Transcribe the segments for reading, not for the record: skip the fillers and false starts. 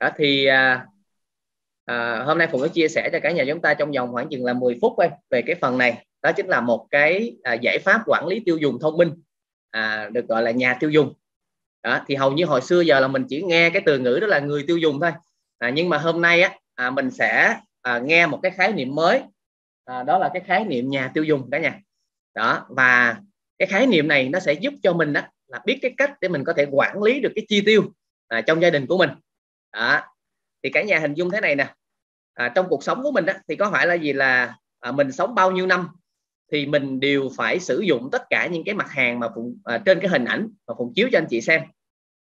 Đó, thì hôm nay Phụng có chia sẻ cho cả nhà chúng ta trong vòng khoảng chừng là 10 phút thôi về cái phần này. Đó chính là một cái giải pháp quản lý tiêu dùng thông minh, được gọi là nhà tiêu dùng. Đó, thì hầu như hồi xưa giờ là mình chỉ nghe cái từ ngữ đó là người tiêu dùng thôi, nhưng mà hôm nay á, mình sẽ nghe một cái khái niệm mới, đó là cái khái niệm nhà tiêu dùng cả nhà. Đó, và cái khái niệm này nó sẽ giúp cho mình đó, là biết cái cách để mình có thể quản lý được cái chi tiêu trong gia đình của mình. Đó, thì cả nhà hình dung thế này nè, trong cuộc sống của mình đó, thì có phải là gì là mình sống bao nhiêu năm thì mình đều phải sử dụng tất cả những cái mặt hàng mà Phụng, trên cái hình ảnh mà Phụng chiếu cho anh chị xem.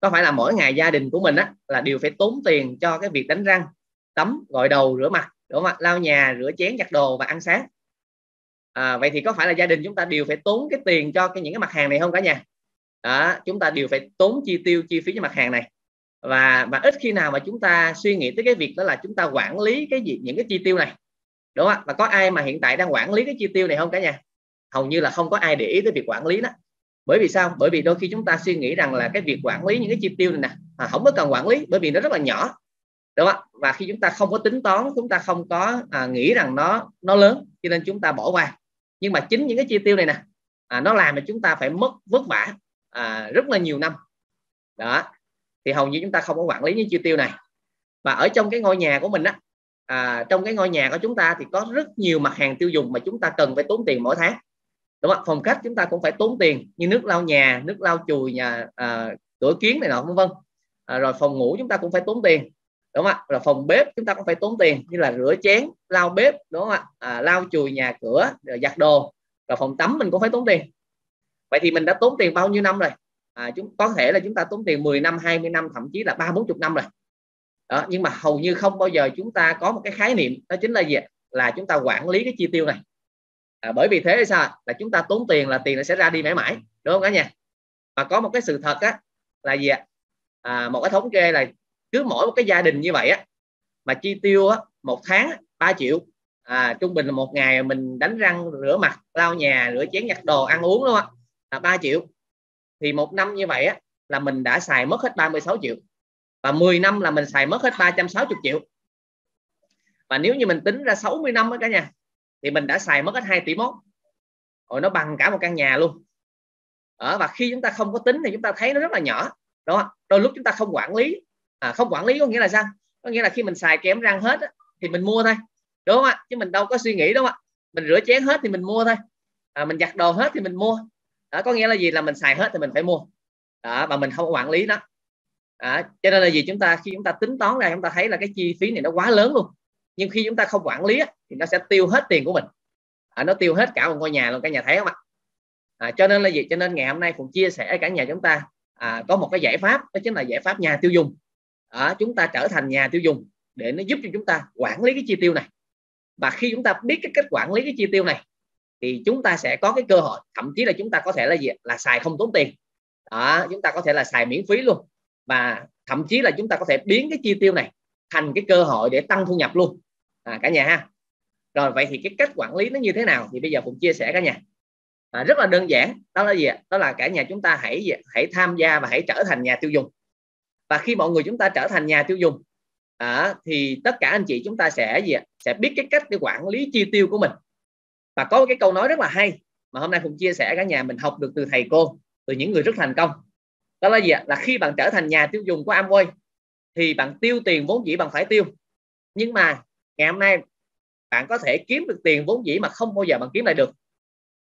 Có phải là mỗi ngày gia đình của mình á, là đều phải tốn tiền cho cái việc đánh răng, tắm, gội đầu, rửa mặt, lau nhà, rửa chén, giặt đồ và ăn sáng. Vậy thì có phải là gia đình chúng ta đều phải tốn cái tiền cho những cái mặt hàng này không cả nhà? Đó, chúng ta đều phải tốn chi phí cho mặt hàng này. Và ít khi nào mà chúng ta suy nghĩ tới cái việc đó là chúng ta quản lý cái gì, những cái chi tiêu này. Đúng không? Và có ai mà hiện tại đang quản lý cái chi tiêu này không cả nhà? Hầu như là không có ai để ý tới việc quản lý đó. Bởi vì sao? Bởi vì đôi khi chúng ta suy nghĩ rằng là cái việc quản lý những cái chi tiêu này nè, không có cần quản lý bởi vì nó rất là nhỏ. Đúng không? Và khi chúng ta không có tính toán, chúng ta không có nghĩ rằng nó lớn, cho nên chúng ta bỏ qua. Nhưng mà chính những cái chi tiêu này nè, nó làm cho chúng ta phải mất vất vả rất là nhiều năm. Đó. Thì hầu như chúng ta không có quản lý những chi tiêu này. Và ở trong cái ngôi nhà của mình á, trong cái ngôi nhà của chúng ta thì có rất nhiều mặt hàng tiêu dùng mà chúng ta cần phải tốn tiền mỗi tháng, đúng không? Phòng khách chúng ta cũng phải tốn tiền như nước lau nhà, nước lau chùi nhà, cửa kiếng này nọ vân vân. Rồi phòng ngủ chúng ta cũng phải tốn tiền, đúng không? Rồi phòng bếp chúng ta cũng phải tốn tiền như là rửa chén, lau bếp, đúng không? Lau chùi nhà cửa, rồi giặt đồ. Rồi phòng tắm mình cũng phải tốn tiền. Vậy thì mình đã tốn tiền bao nhiêu năm rồi? Có thể là chúng ta tốn tiền 10 năm, 20 năm, thậm chí là 30-40 năm rồi. Đó, nhưng mà hầu như không bao giờ chúng ta có một cái khái niệm đó chính là gì? Là chúng ta quản lý cái chi tiêu này. Bởi vì thế sao? Là chúng ta tốn tiền là tiền nó sẽ ra đi mãi mãi, đúng không cả nhà? Và có một cái sự thật á, là gì ạ? Một cái thống kê là cứ mỗi một cái gia đình như vậy á, mà chi tiêu á, một tháng 3 triệu, trung bình là một ngày mình đánh răng, rửa mặt, lau nhà, rửa chén, giặt đồ, ăn uống, đúng không? 3 triệu. Thì một năm như vậy á, là mình đã xài mất hết 36 triệu. Và 10 năm là mình xài mất hết 360 triệu. Và nếu như mình tính ra 60 năm đó cả nhà, thì mình đã xài mất hết 2 tỷ mốt. Rồi nó bằng cả một căn nhà luôn. Và khi chúng ta không có tính thì chúng ta thấy nó rất là nhỏ, đúng không? Đôi lúc chúng ta không quản lý. Không quản lý có nghĩa là sao? Có nghĩa là khi mình xài kem răng hết á, thì mình mua thôi, đúng không ạ? Chứ mình đâu có suy nghĩ, đúng không ạ? Mình rửa chén hết thì mình mua thôi, mình giặt đồ hết thì mình mua. Có nghĩa là gì? Là mình xài hết thì mình phải mua. Và mình không quản lý đó. Cho nên là gì? Khi chúng ta tính toán ra, chúng ta thấy là cái chi phí này nó quá lớn luôn. Nhưng khi chúng ta không quản lý thì nó sẽ tiêu hết tiền của mình. Nó tiêu hết cả một ngôi nhà luôn, cả nhà thấy không ạ? Cho nên là gì? Cho nên ngày hôm nay cũng chia sẻ cả nhà chúng ta có một cái giải pháp, đó chính là giải pháp nhà tiêu dùng. Chúng ta trở thành nhà tiêu dùng để nó giúp cho chúng ta quản lý cái chi tiêu này. Và khi chúng ta biết cái cách quản lý cái chi tiêu này thì chúng ta sẽ có cái cơ hội, thậm chí là chúng ta có thể là gì? Là xài không tốn tiền. Chúng ta có thể là xài miễn phí luôn. Và thậm chí là chúng ta có thể biến cái chi tiêu này thành cái cơ hội để tăng thu nhập luôn, cả nhà ha. Rồi vậy thì cái cách quản lý nó như thế nào thì bây giờ cũng chia sẻ cả nhà. Rất là đơn giản, đó là gì ạ? Đó là cả nhà chúng ta hãy tham gia và hãy trở thành nhà tiêu dùng. Và khi mọi người chúng ta trở thành nhà tiêu dùng thì tất cả anh chị chúng ta sẽ sẽ biết cái cách để quản lý chi tiêu của mình. Và có cái câu nói rất là hay mà hôm nay cũng chia sẻ cả nhà mình học được từ thầy cô, từ những người rất thành công. Đó là gì ạ? Là khi bạn trở thành nhà tiêu dùng của Amway thì bạn tiêu tiền vốn dĩ bạn phải tiêu. Nhưng mà ngày hôm nay bạn có thể kiếm được tiền vốn dĩ mà không bao giờ bạn kiếm lại được.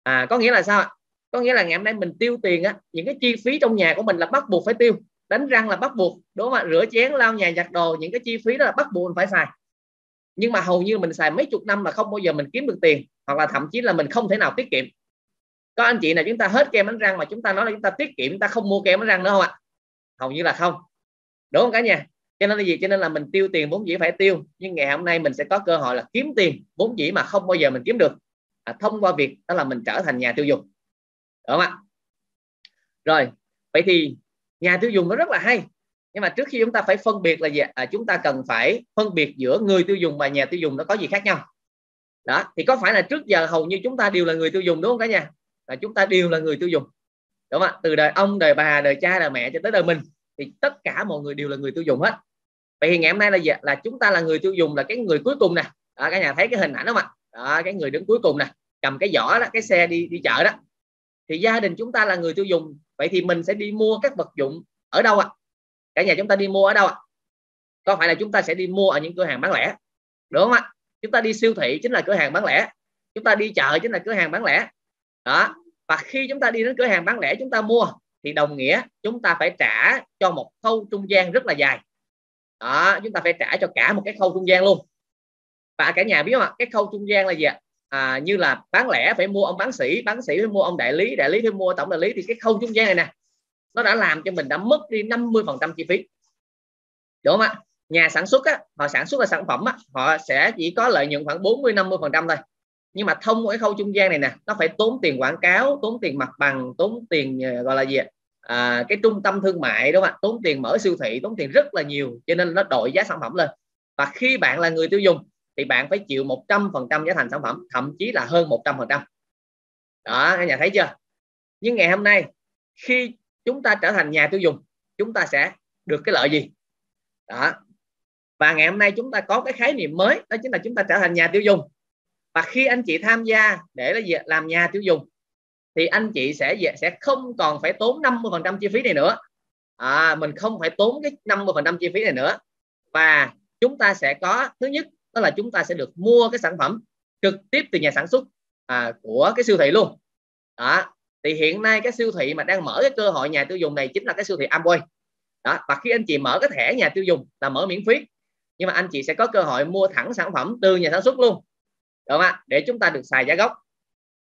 Có nghĩa là sao ạ? Có nghĩa là ngày hôm nay mình tiêu tiền á, những cái chi phí trong nhà của mình là bắt buộc phải tiêu. Đánh răng là bắt buộc, đúng không? Rửa chén, lau nhà, giặt đồ, những cái chi phí đó là bắt buộc mình phải xài. Nhưng mà hầu như mình xài mấy chục năm là không bao giờ mình kiếm được tiền, hoặc là thậm chí là mình không thể nào tiết kiệm. Có anh chị nào chúng ta hết kem đánh răng mà chúng ta nói là chúng ta tiết kiệm, chúng ta không mua kem đánh răng nữa không ạ? Hầu như là không, đúng không cả nhà? Cho nên là gì? Cho nên là mình tiêu tiền vốn dĩ phải tiêu. Nhưng ngày hôm nay mình sẽ có cơ hội là kiếm tiền vốn dĩ mà không bao giờ mình kiếm được, thông qua việc đó là mình trở thành nhà tiêu dùng, đúng không ạ? Rồi vậy thì nhà tiêu dùng nó rất là hay. Nhưng mà trước khi chúng ta phải phân biệt là gì? Chúng ta cần phải phân biệt giữa người tiêu dùng và nhà tiêu dùng nó có gì khác nhau. Đó, thì có phải là trước giờ hầu như chúng ta đều là người tiêu dùng, đúng không cả nhà? Chúng ta đều là người tiêu dùng, đúng không ạ? Từ đời ông, đời bà, đời cha, đời mẹ cho tới đời mình thì tất cả mọi người đều là người tiêu dùng hết. Vậy thì ngày hôm nay là gì? Là chúng ta là người tiêu dùng, là cái người cuối cùng nè. Cả nhà thấy cái hình ảnh đó mà. Đó, cái người đứng cuối cùng nè, cầm cái giỏ đó, cái xe đi chợ đó. Thì gia đình chúng ta là người tiêu dùng. Vậy thì mình sẽ đi mua các vật dụng ở đâu ạ? Cả nhà chúng ta đi mua ở đâu ạ? Có phải là chúng ta sẽ đi mua ở những cửa hàng bán lẻ, đúng không ạ? Chúng ta đi siêu thị chính là cửa hàng bán lẻ, chúng ta đi chợ chính là cửa hàng bán lẻ đó. Và khi chúng ta đi đến cửa hàng bán lẻ chúng ta mua thì đồng nghĩa chúng ta phải trả cho một khâu trung gian rất là dài đó, chúng ta phải trả cho cả một cái khâu trung gian luôn. Và cả nhà biết không ạ, cái khâu trung gian là gì ạ? Như là bán lẻ phải mua ông bán sĩ phải mua ông đại lý phải mua tổng đại lý, thì cái khâu trung gian này nè nó đã làm cho mình đã mất đi 50% chi phí, đúng không ạ? Nhà sản xuất á, họ sản xuất ra sản phẩm á, họ sẽ chỉ có lợi nhuận khoảng 40-50% thôi, nhưng mà thông qua cái khâu trung gian này nè nó phải tốn tiền quảng cáo, tốn tiền mặt bằng, tốn tiền gọi là gì ạ? Cái trung tâm thương mại, đúng không ạ? Tốn tiền mở siêu thị, tốn tiền rất là nhiều, cho nên nó đội giá sản phẩm lên. Và khi bạn là người tiêu dùng thì bạn phải chịu 100% giá thành sản phẩm, thậm chí là hơn 100%. Đó, các nhà thấy chưa? Nhưng ngày hôm nay khi chúng ta trở thành nhà tiêu dùng, chúng ta sẽ được cái lợi gì? Đó. Và ngày hôm nay chúng ta có cái khái niệm mới, đó chính là chúng ta trở thành nhà tiêu dùng. Và khi anh chị tham gia để là gì? Làm nhà tiêu dùng, thì anh chị sẽ không còn phải tốn 50% chi phí này nữa. Mình không phải tốn cái 50% chi phí này nữa. Và chúng ta sẽ có, thứ nhất đó là chúng ta sẽ được mua cái sản phẩm trực tiếp từ nhà sản xuất của cái siêu thị luôn. Đó. Thì hiện nay cái siêu thị mà đang mở cái cơ hội nhà tiêu dùng này chính là cái siêu thị Amway. Đó. Và khi anh chị mở cái thẻ nhà tiêu dùng là mở miễn phí, nhưng mà anh chị sẽ có cơ hội mua thẳng sản phẩm từ nhà sản xuất luôn, được không ạ? Để chúng ta được xài giá gốc.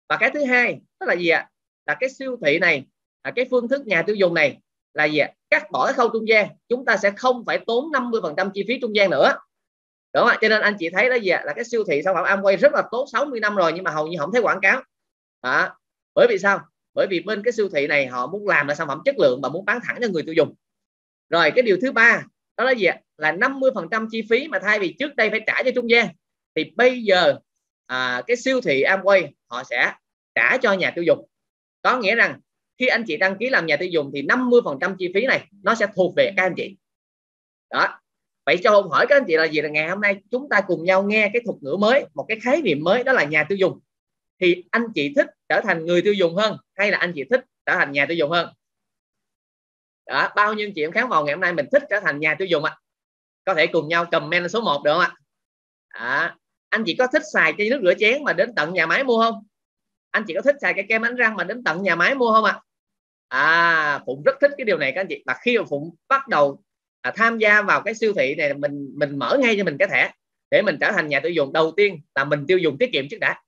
Và cái thứ hai đó là gì ạ? Là cái siêu thị này, là cái phương thức nhà tiêu dùng này là gì ạ? Cắt bỏ cái khâu trung gian, chúng ta sẽ không phải tốn 50% chi phí trung gian nữa, đúng không ạ? Cho nên anh chị thấy đó gì ạ? Là cái siêu thị sản phẩm Amway rất là tốt 60 năm rồi nhưng mà hầu như không thấy quảng cáo. Đó. Bởi vì sao? Bởi vì bên cái siêu thị này họ muốn làm là sản phẩm chất lượng và muốn bán thẳng cho người tiêu dùng. Rồi cái điều thứ ba đó là gì ạ? Là 50% chi phí mà thay vì trước đây phải trả cho trung gian, thì bây giờ cái siêu thị Amway họ sẽ trả cho nhà tiêu dùng. Có nghĩa rằng khi anh chị đăng ký làm nhà tiêu dùng thì 50% chi phí này nó sẽ thuộc về các anh chị. Đó. Vậy cho ông hỏi các anh chị là gì? Là ngày hôm nay chúng ta cùng nhau nghe cái thuật ngữ mới, một cái khái niệm mới, đó là nhà tiêu dùng. Thì anh chị thích trở thành người tiêu dùng hơn hay là anh chị thích trở thành nhà tiêu dùng hơn? Đó, bao nhiêu chị em khán phòng ngày hôm nay mình thích trở thành nhà tiêu dùng ạ? Có thể cùng nhau comment số 1 được không ạ? Anh chị có thích xài cái nước rửa chén mà đến tận nhà máy mua không? Anh chị có thích xài cái kem đánh răng mà đến tận nhà máy mua không ạ? Phụng rất thích cái điều này các anh chị. Và khi mà Phụng bắt đầu tham gia vào cái siêu thị này, mình mở ngay cho mình cái thẻ để mình trở thành nhà tiêu dùng. Đầu tiên là mình tiêu dùng tiết kiệm trước đã.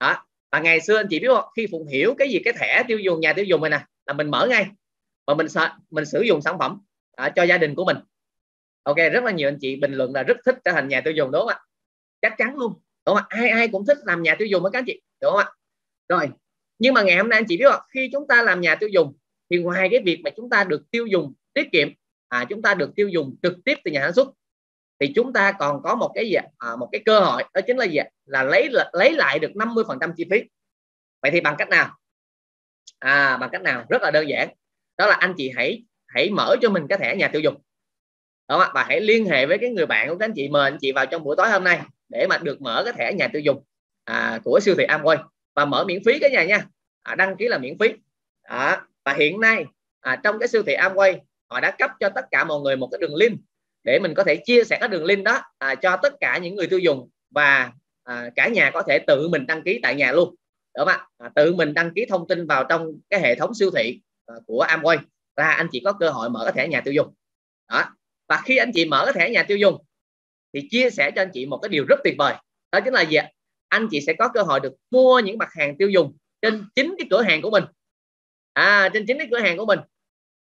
Đó. Và ngày xưa anh chị biết không, khi Phụng hiểu cái gì cái thẻ tiêu dùng nhà tiêu dùng này nè, là mình mở ngay và mình sử dụng sản phẩm cho gia đình của mình. Ok, rất là nhiều anh chị bình luận là rất thích trở thành nhà tiêu dùng, đúng không ạ? Chắc chắn luôn, đúng không ạ? Ai cũng thích làm nhà tiêu dùng với các anh chị, đúng không ạ? Rồi, nhưng mà ngày hôm nay anh chị biết không, khi chúng ta làm nhà tiêu dùng thì ngoài cái việc mà chúng ta được tiêu dùng tiết kiệm, chúng ta được tiêu dùng trực tiếp từ nhà sản xuất, thì chúng ta còn có một cái gì một cái cơ hội, đó chính là gì? Là lấy lại được 50% chi phí. Vậy thì bằng cách nào? Bằng cách nào? Rất là đơn giản. Đó là anh chị hãy mở cho mình cái thẻ nhà tiêu dùng. Đó, và hãy liên hệ với cái người bạn của các anh chị, mời anh chị vào trong buổi tối hôm nay để mà được mở cái thẻ nhà tiêu dùng của siêu thị Amway, và mở miễn phí cả nhà nha. Đăng ký là miễn phí. Và hiện nay trong cái siêu thị Amway họ đã cấp cho tất cả mọi người một cái đường link để mình có thể chia sẻ cái đường link đó cho tất cả những người tiêu dùng, và cả nhà có thể tự mình đăng ký tại nhà luôn, đúng không ạ? Tự mình đăng ký thông tin vào trong cái hệ thống siêu thị của Amway là anh chị có cơ hội mở cái thẻ nhà tiêu dùng. Đó. Và khi anh chị mở cái thẻ nhà tiêu dùng thì chia sẻ cho anh chị một cái điều rất tuyệt vời, đó chính là gì ạ? Anh chị sẽ có cơ hội được mua những mặt hàng tiêu dùng trên chính cái cửa hàng của mình. Trên chính cái cửa hàng của mình.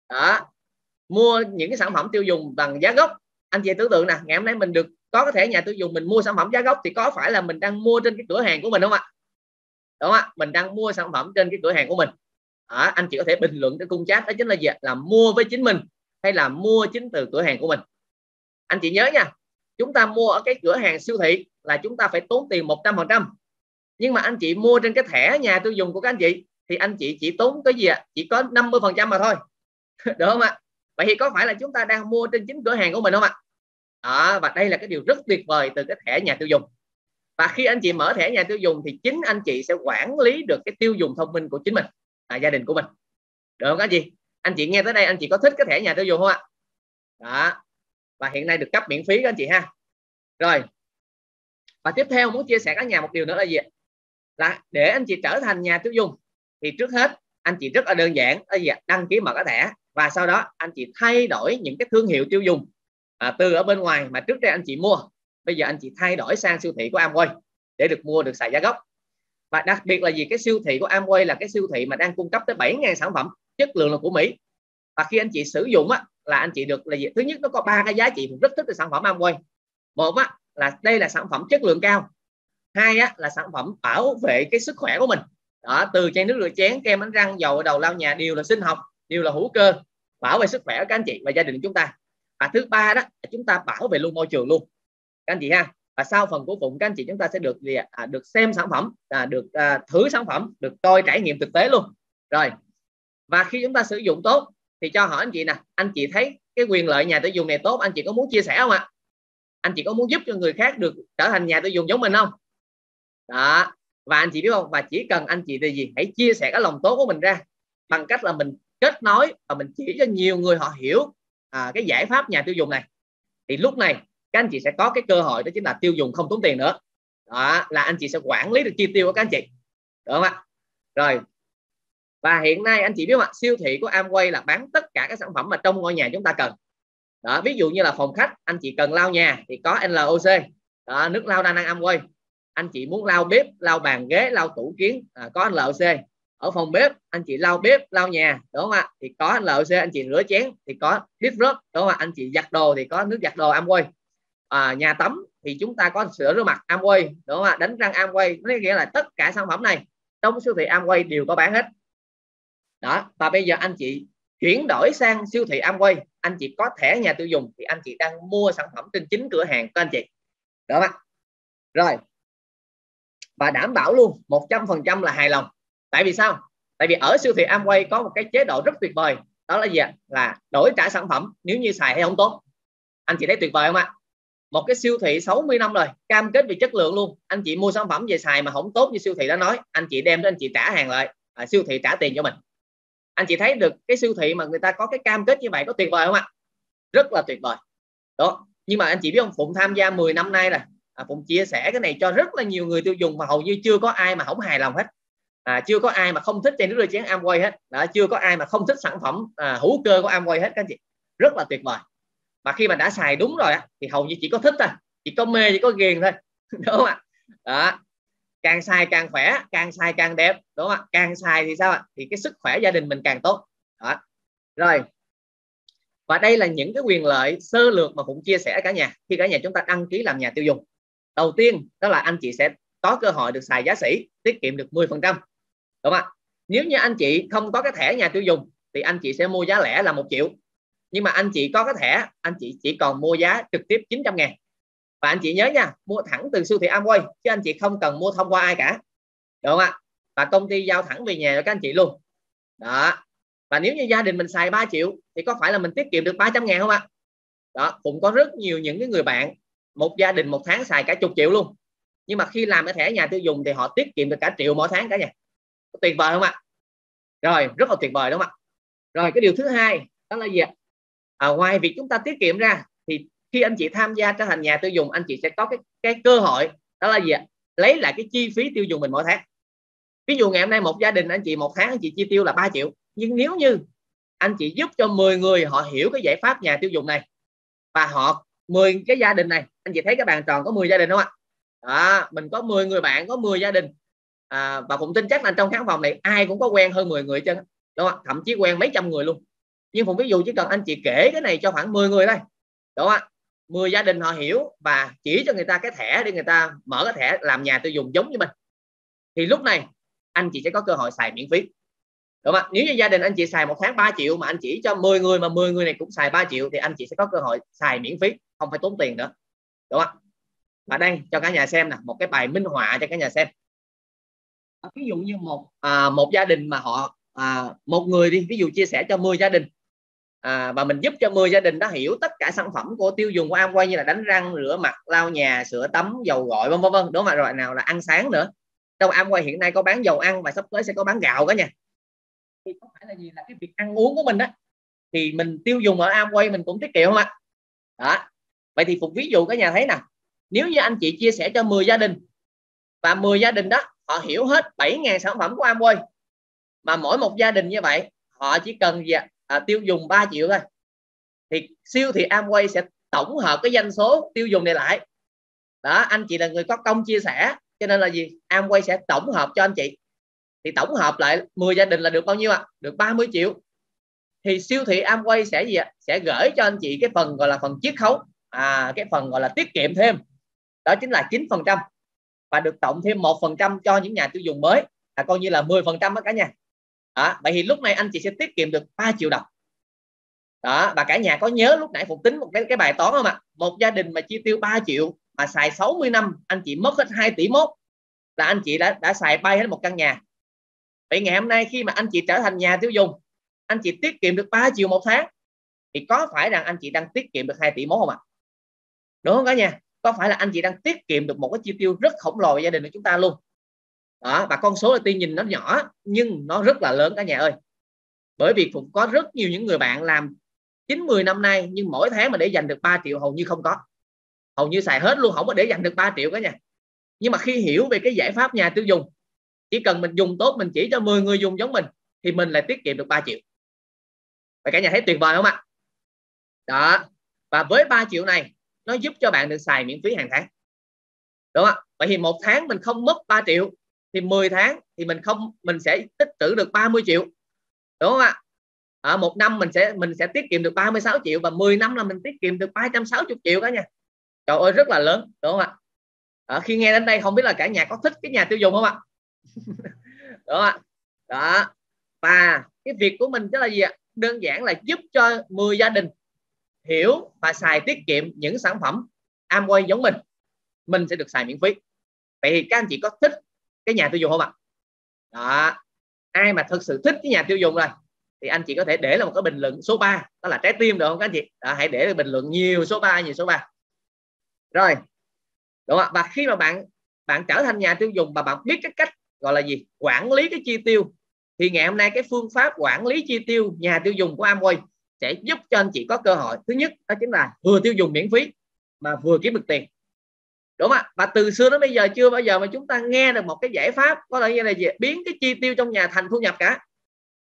Đó. Mua những cái sản phẩm tiêu dùng bằng giá gốc. Anh chị tưởng tượng nè, ngày hôm nay mình được có cái thẻ nhà tiêu dùng, mình mua sản phẩm giá gốc thì có phải là mình đang mua trên cái cửa hàng của mình không ạ? Đúng không ạ? Mình đang mua sản phẩm trên cái cửa hàng của mình. Anh chị có thể bình luận cái cung chat, đó chính là gì? Là mua với chính mình hay là mua chính từ cửa hàng của mình. Anh chị nhớ nha, chúng ta mua ở cái cửa hàng siêu thị là chúng ta phải tốn tiền 100%, nhưng mà anh chị mua trên cái thẻ nhà tiêu dùng của các anh chị thì anh chị chỉ tốn cái gì ạ? Chỉ có 50% mà thôi. Được không ạ? Vậy thì có phải là chúng ta đang mua trên chính cửa hàng của mình không ạ? đó. Và đây là cái điều rất tuyệt vời từ cái thẻ nhà tiêu dùng. Và khi anh chị mở thẻ nhà tiêu dùng thì chính anh chị sẽ quản lý được cái tiêu dùng thông minh của chính mình, gia đình của mình, được không các chị? Anh chị nghe tới đây anh chị có thích cái thẻ nhà tiêu dùng không ạ? Đó. Và hiện nay được cấp miễn phí các anh chị ha. Rồi. Và tiếp theo muốn chia sẻ các nhà một điều nữa là gì? Là để anh chị trở thành nhà tiêu dùng thì trước hết anh chị rất là đơn giản là gì? Đăng ký mở cái thẻ và sau đó anh chị thay đổi những cái thương hiệu tiêu dùng từ ở bên ngoài mà trước đây anh chị mua. Bây giờ anh chị thay đổi sang siêu thị của Amway để được mua được xài giá gốc. Và đặc biệt là gì? Cái siêu thị của Amway là cái siêu thị mà đang cung cấp tới 7.000 sản phẩm, chất lượng là của Mỹ. Và khi anh chị sử dụng á, là anh chị được là gì? Thứ nhất, nó có 3 cái giá trị rất thích từ sản phẩm Amway. Một á, là đây là sản phẩm chất lượng cao. Hai á, là sản phẩm bảo vệ cái sức khỏe của mình. Đó, từ chai nước rửa chén, kem đánh răng, dầu đầu lau nhà đều là sinh học, đều là hữu cơ, bảo vệ sức khỏe của các anh chị và gia đình của chúng ta. Và thứ ba đó là chúng ta bảo vệ luôn môi trường luôn các anh chị ha. Và sau phần của Phụng, các anh chị chúng ta sẽ được gì? Được xem sản phẩm, được thử sản phẩm, được coi trải nghiệm thực tế luôn. Rồi. Và khi chúng ta sử dụng tốt thì cho hỏi anh chị nè, anh chị thấy cái quyền lợi nhà tiêu dùng này tốt, anh chị có muốn chia sẻ không ạ? Anh chị có muốn giúp cho người khác được trở thành nhà tiêu dùng giống mình không? Đó. Và anh chị biết không? Và chỉ cần anh chị là gì? Hãy chia sẻ cái lòng tốt của mình ra bằng cách là mình kết nối và mình chỉ cho nhiều người họ hiểu cái giải pháp nhà tiêu dùng này. Thì lúc này các anh chị sẽ có cái cơ hội đó chính là tiêu dùng không tốn tiền nữa. Đó, là anh chị sẽ quản lý được chi tiêu của các anh chị. Được không ạ? Rồi. Và hiện nay anh chị biết không ạ? Siêu thị của Amway là bán tất cả các sản phẩm mà trong ngôi nhà chúng ta cần. Đó, ví dụ như là phòng khách, anh chị cần lau nhà thì có LOC. Đó, nước lau đa năng Amway. Anh chị muốn lau bếp, lau bàn ghế, lau tủ kiến có LOC. Ở phòng bếp, anh chị lau bếp, lau nhà, đúng không ạ? Thì có LOC, anh chị rửa chén thì có Diffrub, đúng không ạ? Anh chị giặt đồ thì có nước giặt đồ Amway. Nhà tắm thì chúng ta có sữa rửa mặt Amway, đúng không ạ? Đánh răng Amway, nó nghĩa là tất cả sản phẩm này trong siêu thị Amway đều có bán hết. Đó, và bây giờ anh chị chuyển đổi sang siêu thị Amway, anh chị có thẻ nhà tiêu dùng thì anh chị đang mua sản phẩm trên chính cửa hàng của anh chị. Được không ạ? Rồi. Và đảm bảo luôn 100% là hài lòng. Tại vì sao? Tại vì ở siêu thị Amway có một cái chế độ rất tuyệt vời. Đó là gì ạ? Là đổi trả sản phẩm nếu như xài hay không tốt. Anh chị thấy tuyệt vời không ạ? Một cái siêu thị 60 năm rồi, cam kết về chất lượng luôn. Anh chị mua sản phẩm về xài mà không tốt như siêu thị đã nói, anh chị đem đến anh chị trả hàng lại, siêu thị trả tiền cho mình. Anh chị thấy được cái siêu thị mà người ta có cái cam kết như vậy có tuyệt vời không ạ? Rất là tuyệt vời. Đó. Nhưng mà anh chị biết không, Phụng tham gia 10 năm nay rồi. Phụng chia sẻ cái này cho rất là nhiều người tiêu dùng mà hầu như chưa có ai mà không hài lòng hết. Chưa có ai mà không thích chai nước rửa chén Amway hết. Đó, chưa có ai mà không thích sản phẩm hữu cơ của Amway hết các anh chị. Rất là tuyệt vời. Mà khi mà đã xài đúng rồi thì hầu như chỉ có thích thôi, chỉ có mê, chỉ có ghiền thôi, đúng không ạ? Đó. Càng xài càng khỏe, càng xài càng đẹp, đúng không ạ? Càng xài thì sao ạ? Thì cái sức khỏe gia đình mình càng tốt. Đó. Rồi. Và đây là những cái quyền lợi sơ lược mà Phụng chia sẻ cả nhà khi cả nhà chúng ta đăng ký làm nhà tiêu dùng. Đầu tiên đó là anh chị sẽ có cơ hội được xài giá sỉ, tiết kiệm được 10%, đúng không ạ? Nếu như anh chị không có cái thẻ nhà tiêu dùng thì anh chị sẽ mua giá lẻ là 1 triệu. Nhưng mà anh chị có cái thẻ, anh chị chỉ còn mua giá trực tiếp 900.000. Và anh chị nhớ nha, mua thẳng từ siêu thị Amway, chứ anh chị không cần mua thông qua ai cả. Được không ạ? Và công ty giao thẳng về nhà cho các anh chị luôn. Đó. Và nếu như gia đình mình xài 3 triệu, thì có phải là mình tiết kiệm được 300.000 không ạ? Đó. Cũng có rất nhiều những cái người bạn, một gia đình một tháng xài cả chục triệu luôn. Nhưng mà khi làm cái thẻ nhà tiêu dùng thì họ tiết kiệm được cả triệu mỗi tháng cả nhà. Tuyệt vời không ạ? Rồi, rất là tuyệt vời đúng không ạ? Rồi, cái điều thứ hai, đó là gì ạ? Ngoài việc chúng ta tiết kiệm ra thì khi anh chị tham gia trở thành nhà tiêu dùng, anh chị sẽ có cái cơ hội đó là gì ạ? Lấy lại cái chi phí tiêu dùng mình mỗi tháng. Ví dụ ngày hôm nay một gia đình anh chị một tháng anh chị chi tiêu là 3 triệu. Nhưng nếu như anh chị giúp cho 10 người họ hiểu cái giải pháp nhà tiêu dùng này và họ 10 cái gia đình này, anh chị thấy cái bàn tròn có 10 gia đình không ạ? Đó, mình có 10 người bạn, có 10 gia đình. Và cũng tin chắc là trong khán phòng này ai cũng có quen hơn 10 người chứ, đúng không? Thậm chí quen mấy trăm người luôn. Nhưng Phụng ví dụ chỉ cần anh chị kể cái này cho khoảng 10 người thôi, đúng không ạ? 10 gia đình họ hiểu và chỉ cho người ta cái thẻ để người ta mở cái thẻ làm nhà tiêu dùng giống như mình. Thì lúc này anh chị sẽ có cơ hội xài miễn phí, đúng không ạ? Nếu như gia đình anh chị xài một tháng 3 triệu mà anh chỉ cho 10 người mà 10 người này cũng xài 3 triệu thì anh chị sẽ có cơ hội xài miễn phí, không phải tốn tiền nữa, đúng không ạ? Và đây cho cả nhà xem nè, một cái bài minh họa cho cả nhà xem. Ví dụ như một gia đình mà họ một người đi, ví dụ chia sẻ cho 10 gia đình. và mình giúp cho 10 gia đình đã hiểu tất cả sản phẩm của tiêu dùng của Amway như là đánh răng, rửa mặt, lau nhà, sửa tắm, dầu gội, vân vân. Đó mà loại nào là ăn sáng nữa. Trong Amway hiện nay có bán dầu ăn và sắp tới sẽ có bán gạo cả nhà. Thì không phải là gì, là cái việc ăn uống của mình đó thì mình tiêu dùng ở Amway mình cũng tiết kiệm không ạ? Đó. Vậy thì Phục ví dụ cả nhà thấy nè, nếu như anh chị chia sẻ cho 10 gia đình và 10 gia đình đó họ hiểu hết 7.000 sản phẩm của Amway, mà mỗi một gia đình như vậy họ chỉ cần tiêu dùng 3 triệu thôi, thì siêu thị Amway sẽ tổng hợp cái doanh số tiêu dùng này lại. Đó, anh chị là người có công chia sẻ cho nên là gì, Amway sẽ tổng hợp cho anh chị. Thì tổng hợp lại 10 gia đình là được bao nhiêu ạ? Được 30 triệu. Thì siêu thị Amway sẽ gì ạ? Sẽ gửi cho anh chị cái phần gọi là phần chiết khấu, cái phần gọi là tiết kiệm thêm. Đó chính là 9% và được cộng thêm 1% cho những nhà tiêu dùng mới, là coi như là 10% đó cả nhà. Đó, vậy thì lúc này anh chị sẽ tiết kiệm được 3 triệu đồng. Đó, và cả nhà có nhớ lúc nãy Phục tính một cái bài toán không ạ? Một gia đình mà chi tiêu 3 triệu mà xài 60 năm, anh chị mất hết 2,1 tỷ là anh chị đã xài bay hết một căn nhà. Vậy ngày hôm nay khi mà anh chị trở thành nhà tiêu dùng, anh chị tiết kiệm được 3 triệu một tháng, thì có phải rằng anh chị đang tiết kiệm được 2,1 tỷ không ạ? Đúng không cả nhà? Có phải là anh chị đang tiết kiệm được một cái chi tiêu rất khổng lồ gia đình của chúng ta luôn. Đó, và con số là tuy nhìn nó nhỏ nhưng nó rất là lớn cả nhà ơi. Bởi vì cũng có rất nhiều những người bạn làm 9-10 năm nay nhưng mỗi tháng mà để dành được 3 triệu hầu như không có. Hầu như xài hết luôn, không có để dành được 3 triệu cả nhà. Nhưng mà khi hiểu về cái giải pháp nhà tiêu dùng, chỉ cần mình dùng tốt, mình chỉ cho 10 người dùng giống mình thì mình lại tiết kiệm được 3 triệu. Vậy cả nhà thấy tuyệt vời không ạ? Đó. Và với 3 triệu này nó giúp cho bạn được xài miễn phí hàng tháng. Đúng không? Vậy thì một tháng mình không mất 3 triệu thì 10 tháng thì mình sẽ tích trữ được 30 triệu. Đúng không ạ? Ở một năm mình sẽ tiết kiệm được 36 triệu và 10 năm là mình tiết kiệm được 360 triệu cả nhà. Trời ơi rất là lớn, đúng không ạ? Khi nghe đến đây không biết là cả nhà có thích cái nhà tiêu dùng không ạ? Đúng không ạ? Đó. Và cái việc của mình đó là gì ạ? Đơn giản là giúp cho 10 gia đình hiểu và xài tiết kiệm những sản phẩm Amway giống mình sẽ được xài miễn phí. Vậy thì các anh chị có thích cái nhà tiêu dùng không ạ? Đó. Ai mà thực sự thích cái nhà tiêu dùng rồi thì anh chị có thể để là một cái bình luận số 3, đó là trái tim được không các anh chị? Đó, hãy để bình luận nhiều số 3, nhiều số 3. Rồi. Đúng không? Và khi mà bạn trở thành nhà tiêu dùng và bạn biết cái cách gọi là gì? Quản lý cái chi tiêu, thì ngày hôm nay cái phương pháp quản lý chi tiêu nhà tiêu dùng của Amway sẽ giúp cho anh chị có cơ hội. Thứ nhất đó chính là vừa tiêu dùng miễn phí mà vừa kiếm được tiền. Đúng không? Và từ xưa đến bây giờ chưa bao giờ mà chúng ta nghe được một cái giải pháp có thể như là gì? Biến cái chi tiêu trong nhà thành thu nhập cả.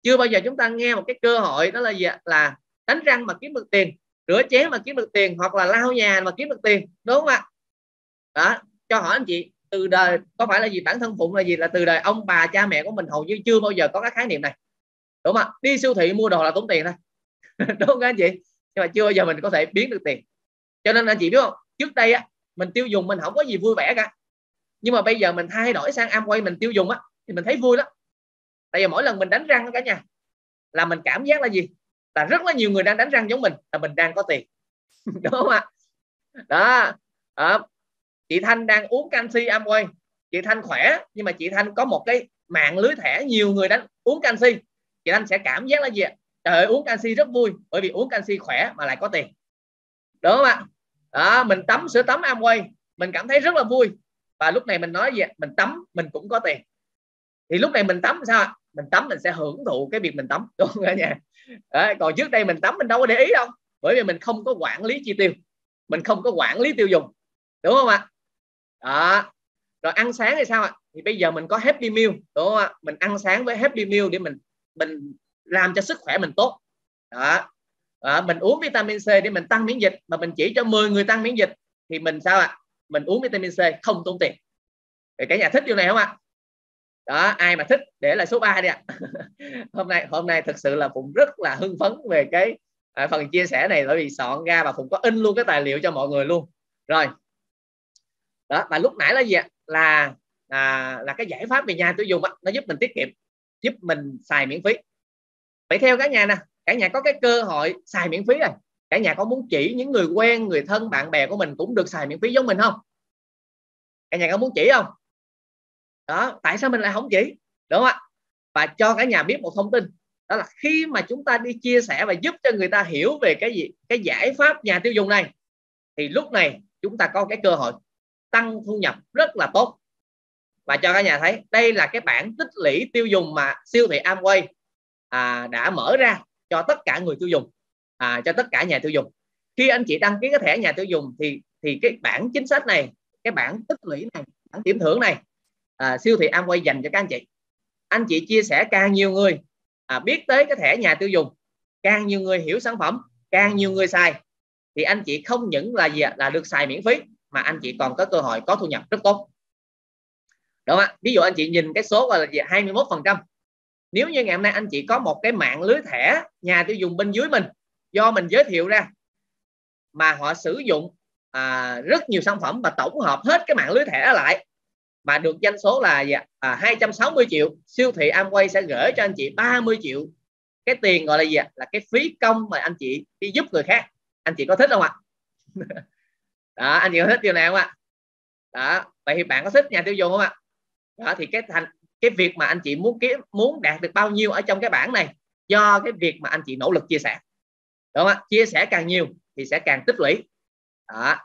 Chưa bao giờ chúng ta nghe một cái cơ hội đó là gì? Là đánh răng mà kiếm được tiền, rửa chén mà kiếm được tiền, hoặc là lau nhà mà kiếm được tiền. Đúng không ạ? Đó, cho hỏi anh chị từ đời, có phải là gì, bản thân Phụng là gì, là từ đời ông bà cha mẹ của mình hầu như chưa bao giờ có cái khái niệm này. Đúng không ạ? Đi siêu thị mua đồ là tốn tiền thôi. Đúng không các anh chị? Nhưng mà chưa bao giờ mình có thể biến được tiền. Cho nên anh chị biết không, trước đây á, mình tiêu dùng mình không có gì vui vẻ cả. Nhưng mà bây giờ mình thay đổi sang Amway mình tiêu dùng á, thì mình thấy vui lắm. Tại vì mỗi lần mình đánh răng cả nhà là mình cảm giác là gì? Là rất là nhiều người đang đánh răng giống mình, là mình đang có tiền. Đúng không ạ? Đó. Đó. Chị Thanh đang uống canxi Amway. Chị Thanh khỏe, nhưng mà chị Thanh có một cái mạng lưới thẻ nhiều người đang uống canxi. Chị Thanh sẽ cảm giác là gì ạ? Trời ơi, uống canxi rất vui, bởi vì uống canxi khỏe mà lại có tiền. Đúng không ạ? Đó, mình tắm, sữa tắm Amway, mình cảm thấy rất là vui. Và lúc này mình nói gì? Mình tắm, mình cũng có tiền. Thì lúc này mình tắm sao ạ? Mình tắm mình sẽ hưởng thụ cái việc mình tắm. Đúng không cả nhà? Đấy, còn trước đây mình tắm mình đâu có để ý đâu. Bởi vì mình không có quản lý chi tiêu. Mình không có quản lý tiêu dùng. Đúng không ạ? Đó. Rồi ăn sáng thì sao ạ? Thì bây giờ mình có Happy Meal. Đúng không ạ? Mình ăn sáng với Happy Meal để mình làm cho sức khỏe mình tốt. Đó. Đó, mình uống vitamin C để mình tăng miễn dịch, mà mình chỉ cho 10 người tăng miễn dịch thì mình sao ạ? Mình uống vitamin C không tốn tiền. Vậy cả nhà thích điều này không ạ? Đó, ai mà thích để lại số 3 đi ạ. Hôm nay thực sự là Phụng rất là hưng phấn về cái phần chia sẻ này, bởi vì soạn ra và Phụng có in luôn cái tài liệu cho mọi người luôn. Rồi. Đó, và lúc nãy là gì ạ? Là cái giải pháp về nhà tiêu dùng đó, nó giúp mình tiết kiệm, giúp mình xài miễn phí. Vậy theo cả nhà nè, cả nhà có cái cơ hội xài miễn phí rồi. Cả nhà có muốn chỉ những người quen, người thân, bạn bè của mình cũng được xài miễn phí giống mình không? Cả nhà có muốn chỉ không? Đó, tại sao mình lại không chỉ? Đúng không ạ? Và cho cả nhà biết một thông tin Đó là khi mà chúng ta đi chia sẻ và giúp cho người ta hiểu về cái gì, cái giải pháp nhà tiêu dùng này, thì lúc này chúng ta có cái cơ hội tăng thu nhập rất là tốt. Và cho cả nhà thấy đây là cái bảng tích lũy tiêu dùng mà siêu thị Amway đã mở ra cho tất cả người tiêu dùng, cho tất cả nhà tiêu dùng. Khi anh chị đăng ký cái thẻ nhà tiêu dùng thì cái bảng chính sách này, cái bảng tích lũy này, bảng điểm thưởng này, siêu thị Amway dành cho các anh chị. Anh chị chia sẻ càng nhiều người biết tới cái thẻ nhà tiêu dùng, càng nhiều người hiểu sản phẩm, càng nhiều người xài, thì anh chị không những là gì là được xài miễn phí, mà anh chị còn có cơ hội có thu nhập rất tốt. Đúng không? Ví dụ anh chị nhìn cái số là 21%. Nếu như ngày hôm nay anh chị có một cái mạng lưới thẻ nhà tiêu dùng bên dưới mình, do mình giới thiệu ra, mà họ sử dụng rất nhiều sản phẩm và tổng hợp hết cái mạng lưới thẻ lại, mà được doanh số là 260 triệu, siêu thị Amway sẽ gửi cho anh chị 30 triệu cái tiền gọi là gì ạ? Là cái phí công mà anh chị đi giúp người khác. Anh chị có thích không ạ? Đó, anh chị có thích điều này không ạ? Đó, vậy thì bạn có thích nhà tiêu dùng không ạ? Đó, thì cái việc mà anh chị muốn đạt được bao nhiêu ở trong cái bảng này do cái việc mà anh chị nỗ lực chia sẻ. Đúng không ạ? Chia sẻ càng nhiều thì sẽ càng tích lũy. Đó.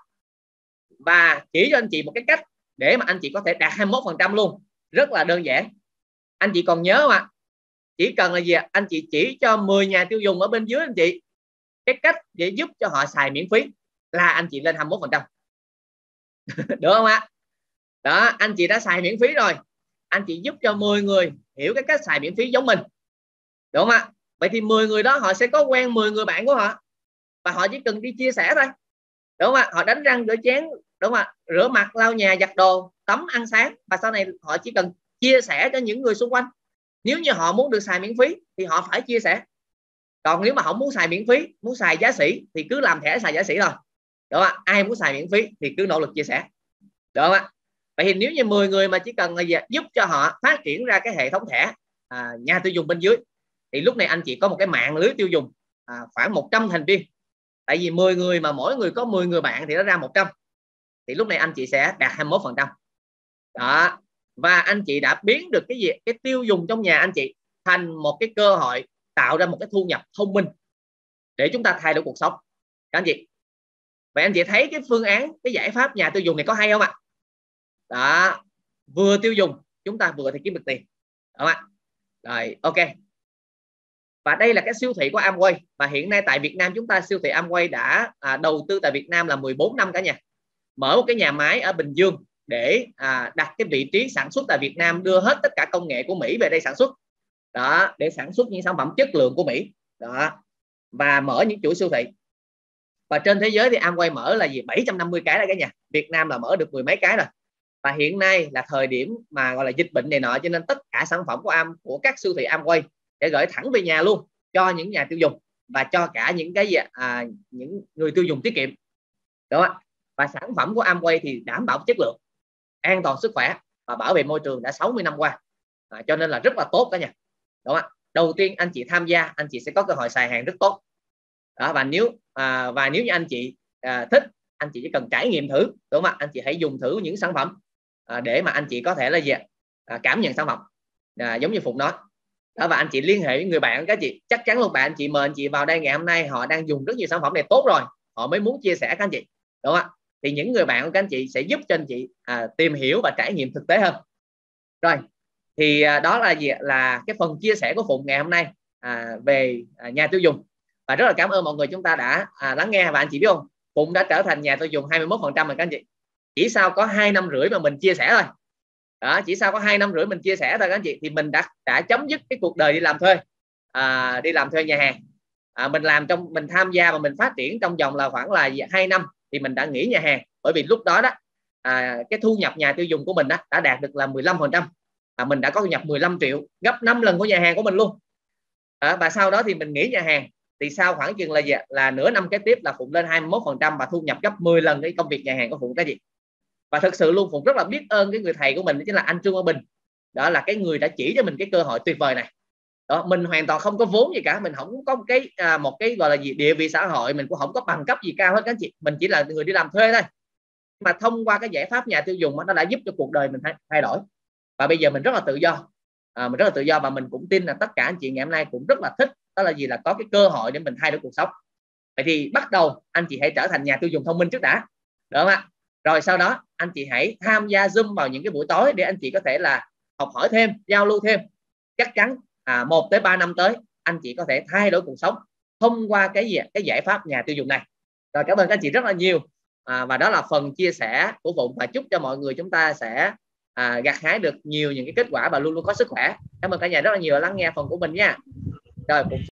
Và chỉ cho anh chị một cái cách để mà anh chị có thể đạt 21% luôn, rất là đơn giản. Anh chị còn nhớ không ạ? Chỉ cần là gì ạ? Anh chị chỉ cho 10 nhà tiêu dùng ở bên dưới anh chị cái cách để giúp cho họ xài miễn phí là anh chị lên 21%. Được không ạ? Đó, anh chị đã xài miễn phí rồi, anh chị giúp cho 10 người hiểu cái cách xài miễn phí giống mình. Đúng không ạ? Vậy thì 10 người đó họ sẽ có quen 10 người bạn của họ, và họ chỉ cần đi chia sẻ thôi. Đúng không ạ? Họ đánh răng rửa chén, đúng không ạ? Rửa mặt, lau nhà, giặt đồ, tắm, ăn sáng, và sau này họ chỉ cần chia sẻ cho những người xung quanh. Nếu như họ muốn được xài miễn phí thì họ phải chia sẻ. Còn nếu mà họ muốn xài miễn phí, muốn xài giá sỉ thì cứ làm thẻ xài giá sỉ rồi. Đúng không ạ? Ai muốn xài miễn phí thì cứ nỗ lực chia sẻ. Được không ạ? Vậy thì nếu như 10 người mà chỉ cần là giúp cho họ phát triển ra cái hệ thống thẻ nhà tiêu dùng bên dưới, thì lúc này anh chị có một cái mạng lưới tiêu dùng khoảng 100 thành viên. Tại vì 10 người mà mỗi người có 10 người bạn thì nó ra 100. Thì lúc này anh chị sẽ đạt 21%. Đó. Và anh chị đã biến được cái gì? Cái tiêu dùng trong nhà anh chị thành một cái cơ hội tạo ra một cái thu nhập thông minh để chúng ta thay đổi cuộc sống. Các anh chị. Vậy anh chị thấy cái phương án, cái giải pháp nhà tiêu dùng này có hay không ạ? Đó, vừa tiêu dùng chúng ta vừa thì kiếm được tiền. Đúng không ạ? Rồi, ok. Và đây là cái siêu thị của Amway. Và hiện nay tại Việt Nam chúng ta, siêu thị Amway đã đầu tư tại Việt Nam là 14 năm cả nhà. Mở một cái nhà máy ở Bình Dương để đặt cái vị trí sản xuất tại Việt Nam, đưa hết tất cả công nghệ của Mỹ về đây sản xuất. Đó, để sản xuất những sản phẩm chất lượng của Mỹ. Đó. Và mở những chuỗi siêu thị. Và trên thế giới thì Amway mở là gì? 750 cái đấy cả nhà. Việt Nam là mở được 10 mấy cái rồi. Và hiện nay là thời điểm mà gọi là dịch bệnh này nọ, cho nên tất cả sản phẩm của các siêu thị Amway để gửi thẳng về nhà luôn cho những nhà tiêu dùng và cho cả những cái những người tiêu dùng tiết kiệm. Đúng không? Và sản phẩm của Amway thì đảm bảo chất lượng, an toàn sức khỏe và bảo vệ môi trường đã 60 năm qua. Cho nên là rất là tốt cả nhà. Đúng không? Đầu tiên anh chị tham gia, anh chị sẽ có cơ hội xài hàng rất tốt. Đó, và nếu như anh chị thích, anh chị chỉ cần trải nghiệm thử. Đúng không? Anh chị hãy dùng thử những sản phẩm để mà anh chị có thể là gì? Cảm nhận sản phẩm giống như Phụng nói. Đó, và anh chị liên hệ với người bạn các chị, chắc chắn luôn bạn anh chị mời anh chị vào đây ngày hôm nay họ đang dùng rất nhiều sản phẩm này tốt rồi, họ mới muốn chia sẻ các anh chị. Đúng không? Thì những người bạn của các anh chị sẽ giúp cho anh chị tìm hiểu và trải nghiệm thực tế hơn. Rồi thì đó là gì? Là cái phần chia sẻ của Phụng ngày hôm nay về nhà tiêu dùng. Và rất là cảm ơn mọi người chúng ta đã lắng nghe. Và anh chị biết không, Phụng đã trở thành nhà tiêu dùng 21% rồi các anh chị. Chỉ sau có 2 năm rưỡi mà mình chia sẻ thôi. Đó, chỉ sau có 2 năm rưỡi mình chia sẻ thôi các anh chị, thì mình đã chấm dứt cái cuộc đời đi làm thuê, nhà hàng. Mình tham gia và mình phát triển trong vòng là khoảng là 2 năm thì mình đã nghỉ nhà hàng, bởi vì lúc đó cái thu nhập nhà tiêu dùng của mình đã đạt được là 15%. Mình đã có thu nhập 15 triệu, gấp 5 lần của nhà hàng của mình luôn. Và sau đó thì mình nghỉ nhà hàng, thì sau khoảng chừng là nửa năm kế tiếp là Phụng lên 21% và thu nhập gấp 10 lần cái công việc nhà hàng của Phụng các chị. Và thật sự luôn, Phụng rất là biết ơn cái người thầy của mình, chính là anh Trương Văn Bình. Đó là cái người đã chỉ cho mình cái cơ hội tuyệt vời này. Đó, mình hoàn toàn không có vốn gì cả, mình không có một cái gọi là địa vị xã hội, mình cũng không có bằng cấp gì cao hết các anh chị, mình chỉ là người đi làm thuê thôi. Mà thông qua cái giải pháp nhà tiêu dùng nó đã giúp cho cuộc đời mình thay đổi. Và bây giờ mình rất là tự do. mình rất là tự do, và mình cũng tin là tất cả anh chị ngày hôm nay cũng rất là thích, đó là gì, là có cái cơ hội để mình thay đổi cuộc sống. Vậy thì bắt đầu anh chị hãy trở thành nhà tiêu dùng thông minh trước đã, được không ạ? Rồi sau đó anh chị hãy tham gia Zoom vào những cái buổi tối để anh chị có thể là học hỏi thêm, giao lưu thêm. Chắc chắn 1 tới 3 năm tới anh chị có thể thay đổi cuộc sống thông qua cái gì, cái giải pháp nhà tiêu dùng này. Rồi cảm ơn các anh chị rất là nhiều, và đó là phần chia sẻ của Phụng, và chúc cho mọi người chúng ta sẽ gặt hái được nhiều những cái kết quả và luôn luôn có sức khỏe. Cảm ơn cả nhà rất là nhiều lắng nghe phần của mình nha. Rồi